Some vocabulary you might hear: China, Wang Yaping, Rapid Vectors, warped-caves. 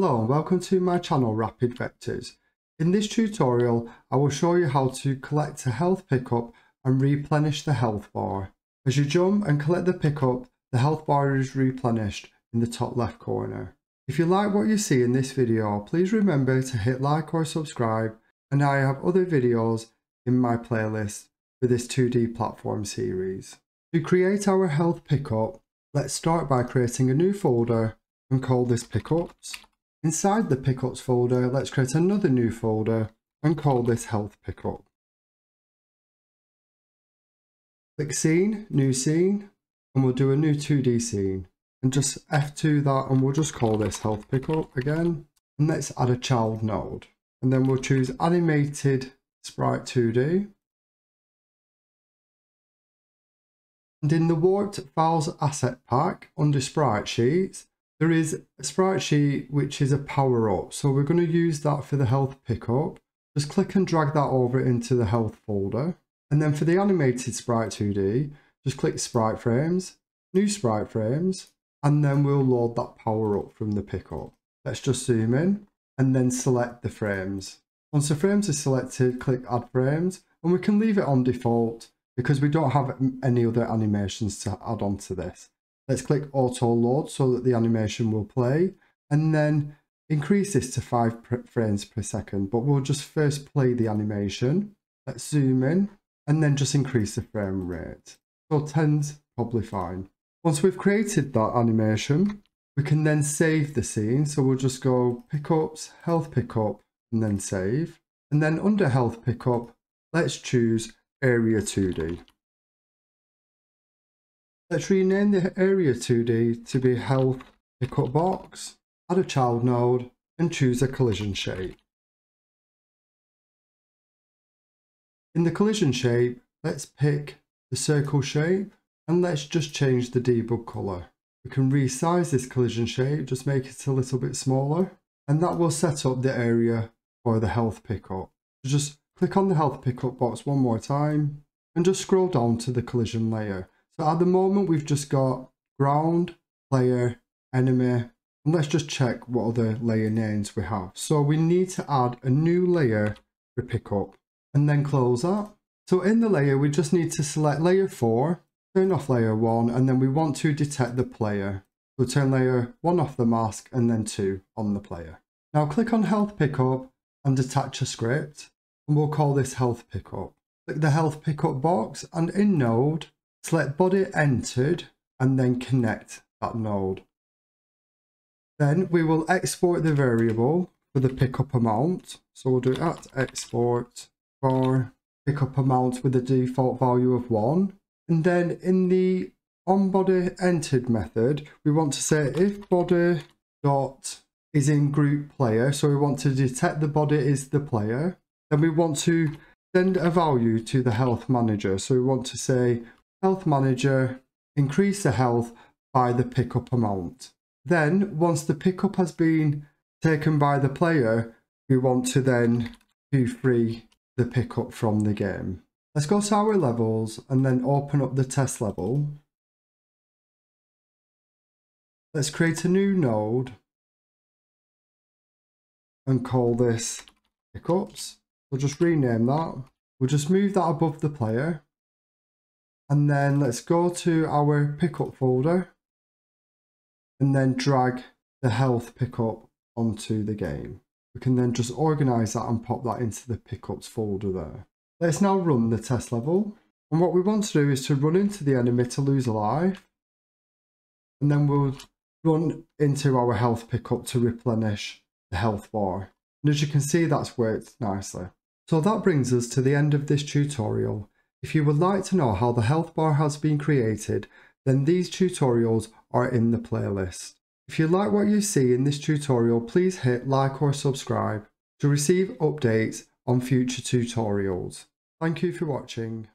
Hello and welcome to my channel Rapid Vectors. In this tutorial I will show you how to collect a health pickup and replenish the health bar. As you jump and collect the pickup, the health bar is replenished in the top left corner. If you like what you see in this video, please remember to hit like or subscribe, and I have other videos in my playlist for this 2D platform series. To create our health pickup, let's start by creating a new folder and call this pickups. Inside the pickups folder, let's create another new folder and call this health pickup. Click scene, new scene, and we'll do a new 2D scene. And just F2 that, and we'll just call this health pickup again. And let's add a child node. And then we'll choose animated sprite 2D. And in the warped files asset pack under sprite sheets, there is a sprite sheet which is a power up. So we're going to use that for the health pickup. Just click and drag that over into the health folder. And then for the animated sprite 2D, just click sprite frames, new sprite frames, and then we'll load that power up from the pickup. Let's just zoom in and then select the frames. Once the frames are selected, click add frames, and we can leave it on default because we don't have any other animations to add on to this. Let's click auto load so that the animation will play, and then increase this to 5 frames per second, but we'll just first play the animation. Let's zoom in and then just increase the frame rate. So 10's probably fine. Once we've created that animation, we can then save the scene. So we'll just go pickups, health pickup, and then save. And then under health pickup, let's choose area 2D. Let's rename the area 2D to be health pickup box, add a child node, and choose a collision shape. In the collision shape, let's pick the circle shape, and let's just change the debug color. We can resize this collision shape, just make it a little bit smaller, and that will set up the area for the health pickup. So just click on the health pickup box one more time, and just scroll down to the collision layer. So at the moment we've just got ground, player, enemy, and let's just check what other layer names we have. So we need to add a new layer for pickup, and then close that. So in the layer we just need to select layer 4, turn off layer 1, and then we want to detect the player. So turn layer 1 off the mask and then 2 on the player. Now click on health pickup and attach a script, and we'll call this health pickup. Click the health pickup box, and in node, select body entered, and then connect that node. Then we will export the variable for the pickup amount. So we'll do at export bar pickup amount with the default value of 1. And then in the onBodyEntered method, we want to say if body dot is in group player, so we want to detect the body is the player. Then we want to send a value to the health manager. So we want to say health manager, increase the health by the pickup amount. Then once the pickup has been taken by the player, we want to then do free the pickup from the game. Let's go to our levels and then open up the test level. Let's create a new node and call this pickups. We'll just rename that. We'll just move that above the player. And then let's go to our pickup folder and then drag the health pickup onto the game. We can then just organize that and pop that into the pickups folder there. Let's now run the test level. And what we want to do is to run into the enemy to lose a life. And then we'll run into our health pickup to replenish the health bar. And as you can see, that's worked nicely. So that brings us to the end of this tutorial. If you would like to know how the health bar has been created, then these tutorials are in the playlist. If you like what you see in this tutorial, please hit like or subscribe to receive updates on future tutorials. Thank you for watching.